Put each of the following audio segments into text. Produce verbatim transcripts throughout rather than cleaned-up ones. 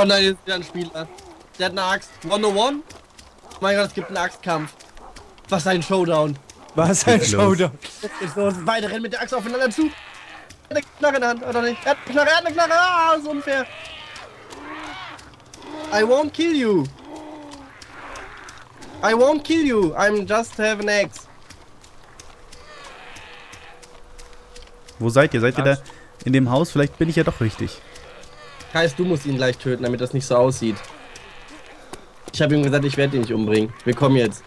Oh nein, hier ist wieder ein Spieler. Der hat eine Axt. hundertundeins? Oh mein Gott, es gibt einen Axtkampf. Was ein Showdown. Was ein Showdown. Beide rennen mit der Axt aufeinander zu. Er hat eine Knarre in der Hand, oder nicht? Er hat eine Knarre, er hat eine Knarre. Ah, so unfair. I won't kill you. I won't kill you. I'm just have an axe. Wo seid ihr? Seid ihr da in dem Haus? Vielleicht bin ich ja doch richtig. Kreis, du musst ihn gleich töten, damit das nicht so aussieht. Ich habe ihm gesagt, ich werde ihn nicht umbringen. Wir kommen jetzt.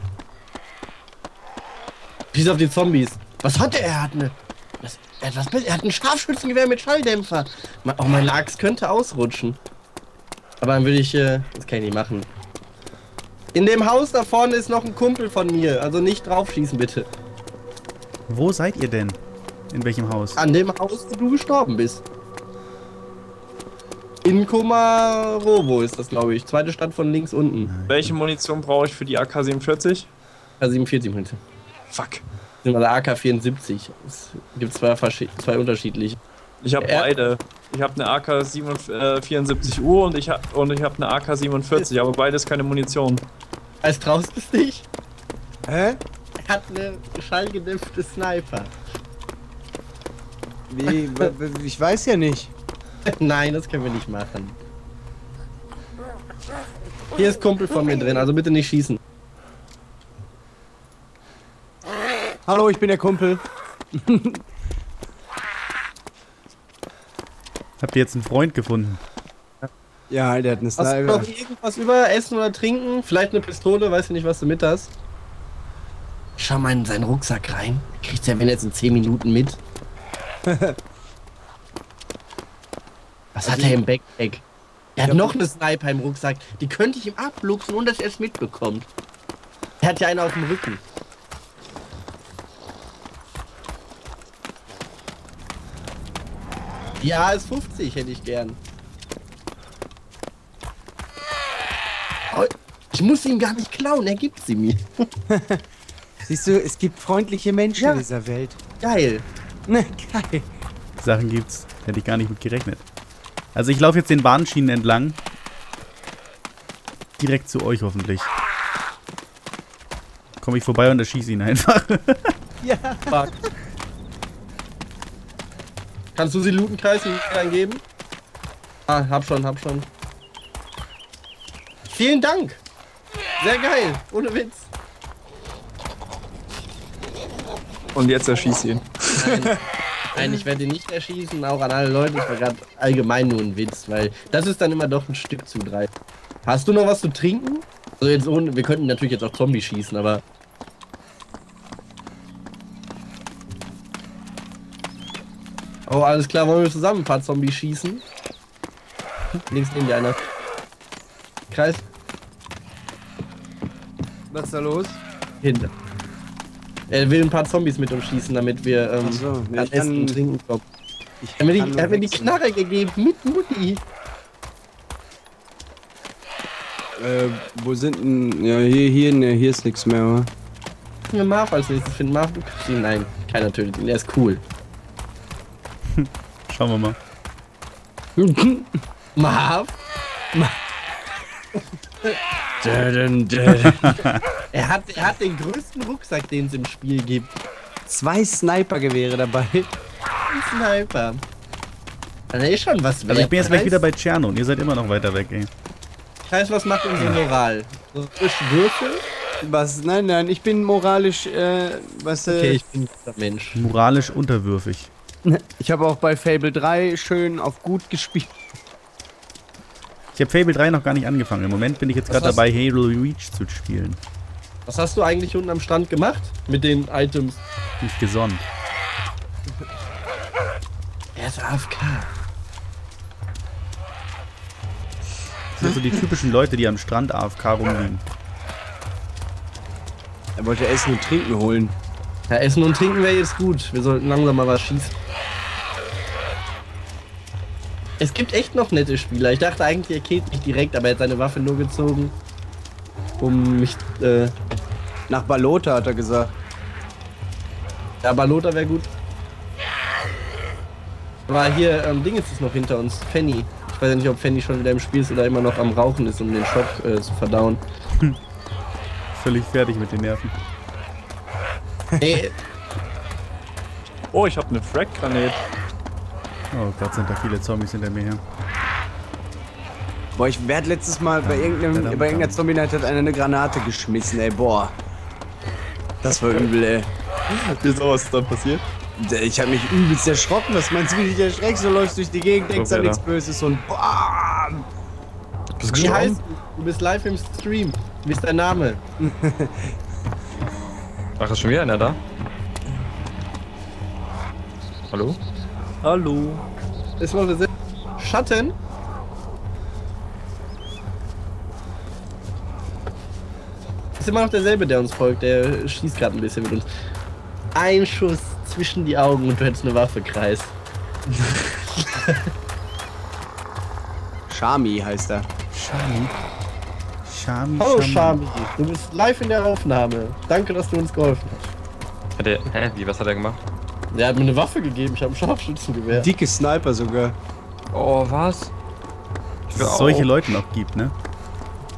Schieß auf die Zombies. Was hat er? Er hat eine... Was, er, hat was, er hat ein Scharfschützengewehr mit Schalldämpfer. Auch mein Lachs könnte ausrutschen. Aber dann würde ich... Äh, das kann ich nicht machen. In dem Haus da vorne ist noch ein Kumpel von mir. Also nicht draufschießen, bitte. Wo seid ihr denn? In welchem Haus? An dem Haus, wo du gestorben bist. In Komarovo ist das, glaube ich. Zweite Stadt von links unten. Welche Munition brauche ich für die A K siebenundvierzig? A K siebenundvierzig, bitte. Fuck. Das sind also A K vierundsiebzig. Es gibt zwei, zwei unterschiedliche. Ich habe beide. Ich habe eine A K vierundsiebzig U und ich habe hab eine A K siebenundvierzig, aber beides keine Munition. Als traust du es nicht? Hä? Er hat eine schallgedämpfte Sniper. Wie? Ich weiß ja nicht. Nein, das können wir nicht machen. Hier ist Kumpel von mir drin, also bitte nicht schießen. Hallo, ich bin der Kumpel. Habt ihr jetzt einen Freund gefunden? Ja, der hat eine Sniper. Hast du noch irgendwas über? Essen oder trinken? Vielleicht eine Pistole, weiß ja nicht, was du mit hast. Schau mal in seinen Rucksack rein. Kriegt er, wenn jetzt in zehn Minuten mit? Was hat er im Backpack? Er hat noch eine Sniper im Rucksack. Die könnte ich ihm abluchsen, ohne dass er es mitbekommt. Er hat ja einen auf dem Rücken. Die A S fünfzig hätte ich gern. Oh, ich muss ihm gar nicht klauen, er gibt sie mir. Siehst du, es gibt freundliche Menschen ja. in dieser Welt. Geil. Ne, geil. Sachen gibt's, hätte ich gar nicht mit gerechnet. Also ich laufe jetzt den Bahnschienen entlang. Direkt zu euch hoffentlich. Komme ich vorbei und erschieße ihn einfach. Ja. Fuck. Kannst du sie looten, Kreis, reingeben? Ah, hab schon, hab schon. Vielen Dank. Sehr geil, ohne Witz. Und jetzt erschieß ihn. Nein. Nein, ich werde ihn nicht erschießen, auch an alle Leute. Ich war gerade allgemein nur ein Witz, weil das ist dann immer doch ein Stück zu dreist. Hast du noch was zu trinken? Also jetzt ohne, wir könnten natürlich jetzt auch Zombies schießen, aber... Oh, alles klar, wollen wir zusammen ein paar Zombies schießen? Links neben dir einer. Kreis. Was ist da los? Hinter. Er will ein paar Zombies mit uns schießen, damit wir ähm, Ach so, nee, ich kann essen und trinken kommen. Er hat mir die Knarre gegeben mit Mutti. Äh, wo sind denn... Ja, hier, hier, ne, hier ist nichts mehr, oder? Ja, Marv als nächstes finden. Marv, du kriegst ihn. Nein, keiner tötet ihn, er ist cool. Schauen wir mal. Marv? er, hat, er hat den größten Rucksack, den es im Spiel gibt. Zwei Sniper-Gewehre dabei. Ein Sniper. Da ist schon was. Also ich bin jetzt gleich wieder bei Tscherno und ihr seid immer noch weiter weg, ey. Kreis, was macht unsere Moral? So frisch Würfel? Was? Nein, nein, ich bin moralisch, äh, was, äh... Okay, ich bin ein Mensch. Moralisch unterwürfig. Ich habe auch bei Fable drei schön auf gut gespielt. Ich habe Fable drei noch gar nicht angefangen. Im Moment bin ich jetzt gerade dabei, Halo Reach zu spielen. Was hast du eigentlich unten am Strand gemacht? Mit den Items? Nicht gesonnen. Er ist A F K. Das sind so die typischen Leute, die am Strand A F K rumliegen. Er wollte Essen und Trinken holen. Ja, Essen und Trinken wäre jetzt gut. Wir sollten langsam mal was schießen. Es gibt echt noch nette Spieler. Ich dachte eigentlich, er killt mich direkt, aber er hat seine Waffe nur gezogen, um mich, äh... Nach Balota hat er gesagt. Ja, Balota wäre gut. Aber hier, ähm, Ding ist es noch hinter uns. Fanny. Ich weiß ja nicht, ob Fanny schon wieder im Spiel ist oder immer noch am Rauchen ist, um den Schock äh, zu verdauen. Völlig fertig mit den Nerven. Hey. Oh, ich hab eine Frag-Granate. Oh Gott, sind da viele Zombies hinter mir her. Boah, ich werd letztes Mal bei irgendeinem, ja, bei irgendeiner Zombie-Night hat einer eine Granate geschmissen, ey, boah. Das war übel, ey. Ist auch was dann passiert? Ich hab mich übelst erschrocken, was meinst du, wie dich erschreckst? Du läufst durch die Gegend, denkst an nichts Böses und BAM! Bist wie heißt du? Du bist live im Stream. Wie ist dein Name? Ach, ist schon wieder einer da? Hallo? Hallo? Ist mal Sinn. Schatten? Ist immer noch derselbe, der uns folgt, der schießt gerade ein bisschen mit uns. Ein Schuss zwischen die Augen und du hättest eine Waffe, Kreis. Shamie heißt er. Shamie? Shamie? Hallo Shamie, du bist live in der Aufnahme. Danke, dass du uns geholfen hast. Hat er, hä? Wie, was hat er gemacht? Der hat mir eine Waffe gegeben, ich habe ein Scharfschützengewehr. Dicke Sniper sogar. Oh, was? Dass es solche Leute noch gibt, ne?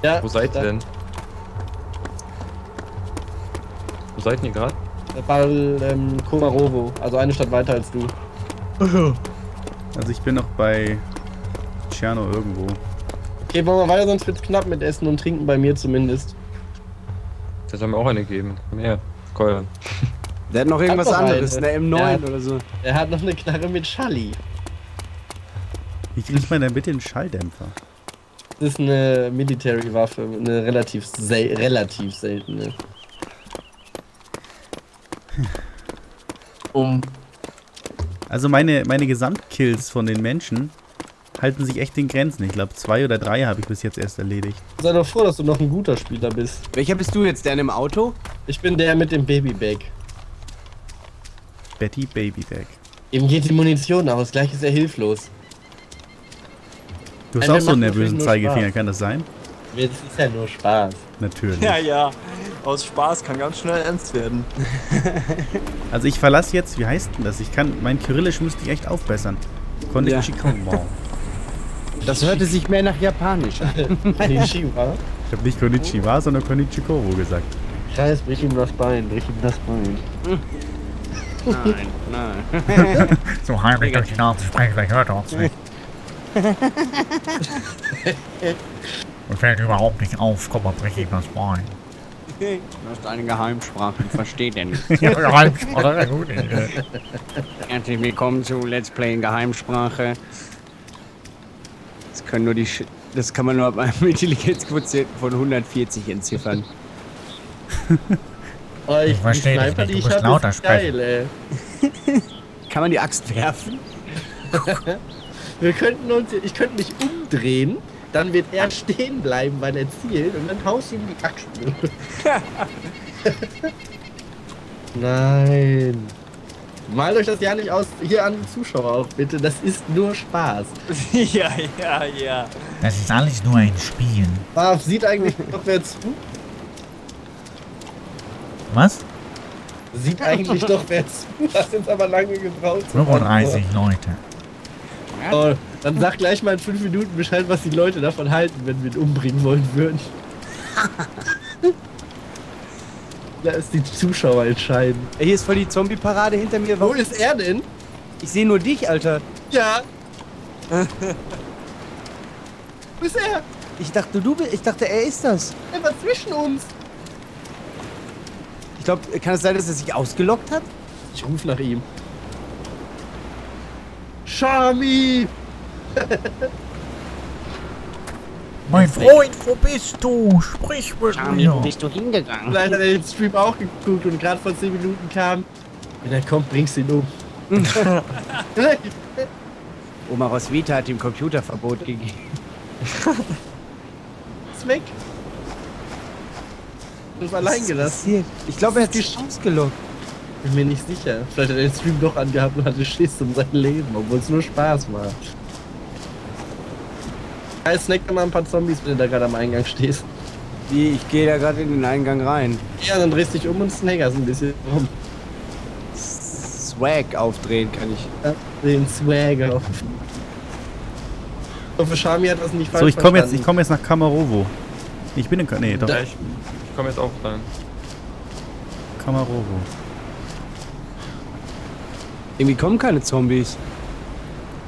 Ja. Wo seid ihr denn? Wo seid ihr gerade? Bei ähm, Komarovo, also eine Stadt weiter als du. Also ich bin noch bei Tscherno irgendwo. Okay, wollen wir weiter, sonst wird's knapp mit Essen und Trinken bei mir zumindest. Das soll mir auch eine geben. Komm her, Keulen. Der hat noch irgendwas hat noch anderes, eine M neun hat, oder so. Er hat noch eine Knarre mit Schalli. Wie kriegt man denn bitte einen Schalldämpfer? Das ist eine Military-Waffe, eine relativ, sel relativ seltene. Um. Also meine, meine Gesamtkills von den Menschen halten sich echt in Grenzen. Ich glaube zwei oder drei habe ich bis jetzt erst erledigt. Sei doch froh, dass du noch ein guter Spieler bist. Welcher bist du jetzt, der in dem Auto? Ich bin der mit dem Babybag. Betty Babydeck. Eben geht die Munition aus, gleich ist er hilflos. Du hast Nein, auch so einen nervösen Zeigefinger, Spaß. Kann das sein? Das ist ja nur Spaß. Natürlich. Ja, ja. Aus Spaß kann ganz schnell ernst werden. Also ich verlasse jetzt, wie heißt denn das? Ich kann, mein Kyrillisch müsste ich echt aufbessern. Konnte ja. Ich Das hörte sich mehr nach Japanisch an. Konnichiwa. Ich habe nicht Konnichiwa, sondern Konnichikoro gesagt. Scheiß, brich ihm das Bein, brich ihm das Bein. Nein, nein. So heimlich durch die Nase sprechen, vielleicht hört er uns nicht. Und fällt überhaupt nicht auf, komm mal, brich ihm das Bein. Du hast eine Geheimsprache, versteht er nicht. Ja, Geheimsprache, gut. Herzlich willkommen zu Let's Play in Geheimsprache. Das können nur die Sch das kann man nur ab einem Intelligenzquotienten von hundertvierzig entziffern. Oh, ich ich verstehe nicht, die ich habe, ist geil, ey. Kann man die Axt werfen? Wir könnten uns, ich könnte mich umdrehen, dann wird er stehen bleiben, weil er zielt, und dann haust ihm die Axt. Nein. Malt euch das ja nicht aus, hier an die Zuschauer auf, bitte. Das ist nur Spaß. Ja, ja, ja. Das ist alles nur ein Spiel. Marv, sieht eigentlich noch wer zu? Was? Sieht eigentlich doch wer zu. Das sind aber lange gebraucht. fünfunddreißig Leute. Oh, dann sag gleich mal in fünf Minuten Bescheid, was die Leute davon halten, wenn wir ihn umbringen wollen würden. Da ist die Zuschauer entscheiden. Hier ist voll die Zombie-Parade hinter mir. Wo ist er denn? Ich sehe nur dich, Alter. Ja. Wo ist er? Ich dachte, du bist. Ich dachte, er ist das. Er war zwischen uns. Ich glaube, kann es sein, dass er sich ausgelockt hat? Ich rufe nach ihm. Shamie! Mein Freund, wo bist du? Sprich mit Shamie, mir! Wo bist du hingegangen? Vielleicht hat er den Stream auch geguckt und gerade vor zehn Minuten kam. Wenn er kommt, bringst du ihn um. Oma Roswitha hat ihm Computerverbot gegeben. Ist weg. Das allein gelassen. Ich glaube, er hat die Chance gelockt. Bin mir nicht sicher. Vielleicht hat er den Stream doch angehabt und hatte Schiss um sein Leben, obwohl es nur Spaß war. Ja, snack doch mal ein paar Zombies, wenn du da gerade am Eingang stehst. Wie, ich gehe da gerade in den Eingang rein. Ja, dann drehst dich um und snackerst ein bisschen rum. Swag aufdrehen kann ich. Ja, den Swag auf. So, für Shamie hat was nicht falsch. So, ich komme jetzt, ich komm jetzt nach Komarovo. Ich bin in... Nee, doch. Da, ich ich komme jetzt auch rein. Komarovo. Irgendwie kommen keine Zombies.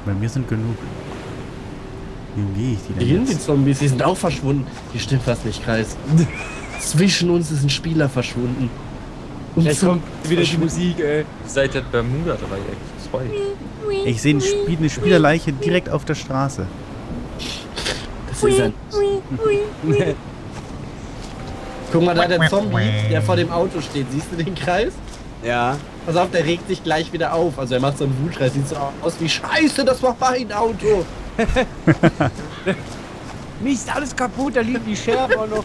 Bei mir sind genug. Wie gehe ich die denn? Hier sind die Zombies, die sind auch verschwunden. Hier stimmt was nicht, Kreis. Zwischen uns ist ein Spieler verschwunden. Und jetzt kommt wieder die Musik, ey. Seid ihr Bermuda-Dreieck? Ich sehe eine Spielerleiche direkt auf der Straße. Das ist ein... Guck mal, da der Zombie, der vor dem Auto steht. Siehst du den Kreis? Ja. Pass auf, der regt sich gleich wieder auf. Also er macht so einen Wutschrei. Sieht so aus wie Scheiße, das war mein Auto. Mir ist alles kaputt, da liegen die Scherben auch noch.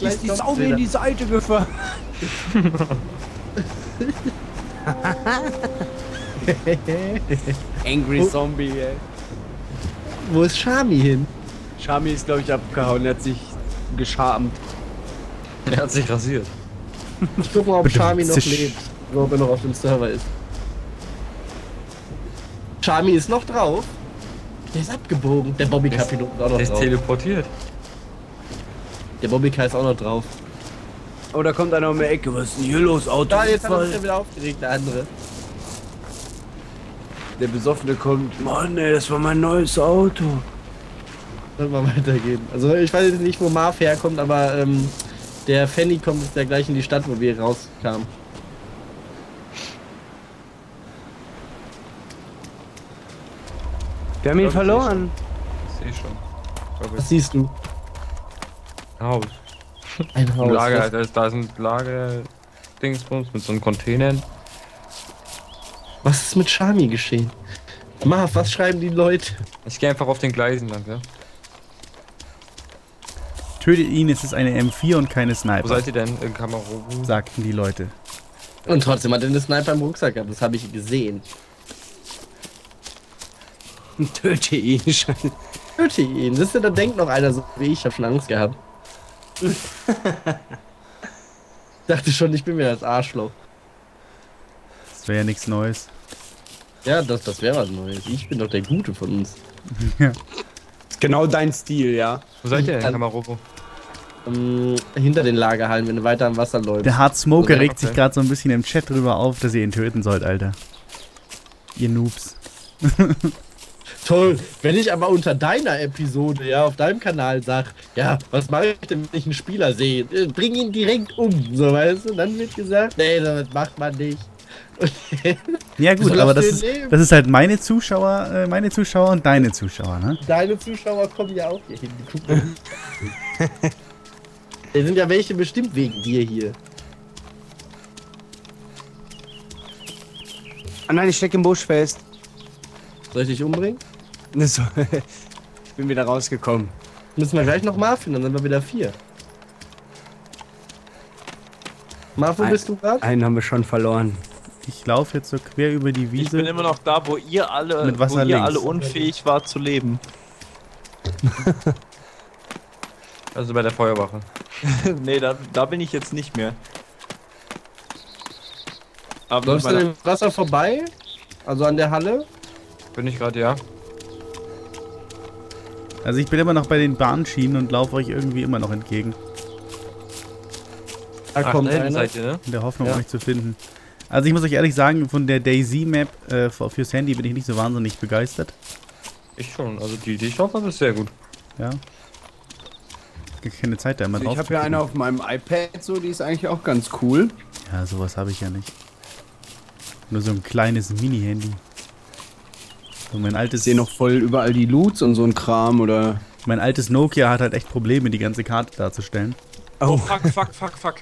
Jetzt ist die Sau mir in die Seite gefahren. Angry Zombie, ey. Wo ist Shamie hin? Shamie ist, glaube ich, abgehauen. Er hat sich geschamt. Er hat sich rasiert. Ich guck mal, ob Shamie noch lebt. Oder ob er noch auf dem Server ist. Shamie ist noch drauf. Der ist abgebogen. Der Bobbycar-Pilot ist auch noch drauf. Der ist teleportiert. Der Bobbycar ist auch noch drauf. Oh, da kommt einer um die Ecke. Was ist denn hier los, Auto? Da, jetzt hat er wieder aufgeregt, der andere. Der Besoffene kommt. Mann, ey, das war mein neues Auto. Sollen wir weitergehen. Also, ich weiß jetzt nicht, wo Marv herkommt, aber ähm, der Fanny kommt jetzt gleich in die Stadt, wo wir rauskamen. Wir haben ihn verloren. Ich seh schon. Ich schon. Was siehst du? Ein Haus. Ein Haus. Lager, da, ist, da ist ein Lager-Dingsbums mit so einem Container. Was ist mit Shamie geschehen? Marv, was schreiben die Leute? Ich gehe einfach auf den Gleisen lang, ja? Tötet ihn, es ist eine M vier und keine Sniper. Wo seid ihr denn in Komarovo? Sagten die Leute. Und trotzdem hat er eine Sniper im Rucksack gehabt, das habe ich gesehen. Töte ihn, Scheiße. Töte ihn, das ist ja, da denkt noch einer so wie ich, ich hab schon Angst gehabt. Ich dachte schon, ich bin mir das Arschloch. Das wäre ja nichts Neues. Ja, das, das wäre was Neues. Ich bin doch der Gute von uns. Ja. Genau dein Stil, ja. Wo seid ihr denn, Komarovo? Ähm, hinter den Lagerhallen, wenn du weiter am Wasser läufst. Der Hard Smoker regt sich gerade so ein bisschen im Chat drüber auf, dass ihr ihn töten sollt, Alter. Ihr Noobs. Toll, wenn ich aber unter deiner Episode, ja, auf deinem Kanal sag, ja, was mache ich denn, wenn ich einen Spieler sehe? Bring ihn direkt um, so, weißt du? Dann wird gesagt, nee, das macht man nicht. Ja gut, aber das ist, das ist halt meine Zuschauer, äh, meine Zuschauer und deine Zuschauer, ne? Deine Zuschauer kommen ja auch hier hin. Da sind ja welche bestimmt wegen dir hier. Oh nein, ich stecke im Busch fest. Soll ich dich umbringen? Ich bin wieder rausgekommen. Müssen wir gleich noch Marv finden, dann sind wir wieder vier. Marv, wo bist du gerade? Einen haben wir schon verloren. Ich laufe jetzt so quer über die Wiese. Ich bin immer noch da, wo ihr alle, mit Wasser wo ihr alle unfähig war zu leben. Also bei der Feuerwache. Nee, da, da bin ich jetzt nicht mehr. Aber läufst du dem Wasser vorbei? Also an der Halle? Bin ich gerade, ja. Also ich bin immer noch bei den Bahnschienen und laufe euch irgendwie immer noch entgegen. Da kommt einer. Seid ihr, ne? In der Hoffnung, ja, euch zu finden. Also ich muss euch ehrlich sagen, von der DayZ-Map äh, fürs Handy bin ich nicht so wahnsinnig begeistert. Ich schon, also die, die ich drauf habe, ist sehr gut. Ja. Keine Zeit da immer also drauf. Ich habe ja eine auf meinem iPad, so, die ist eigentlich auch ganz cool. Ja, sowas habe ich ja nicht. Nur so ein kleines Mini-Handy. Und mein altes... Ich sehe noch voll überall die Loots und so ein Kram, oder... Mein altes Nokia hat halt echt Probleme, die ganze Karte darzustellen. Oh, oh fuck, fuck, fuck, fuck.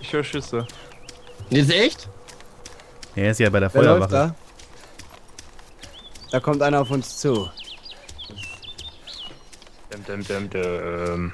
Ich höre Schüsse. Ist echt? Er ist ja bei der Wer Feuerwache. Da? Da kommt einer auf uns zu. Däm, däm, däm, däm.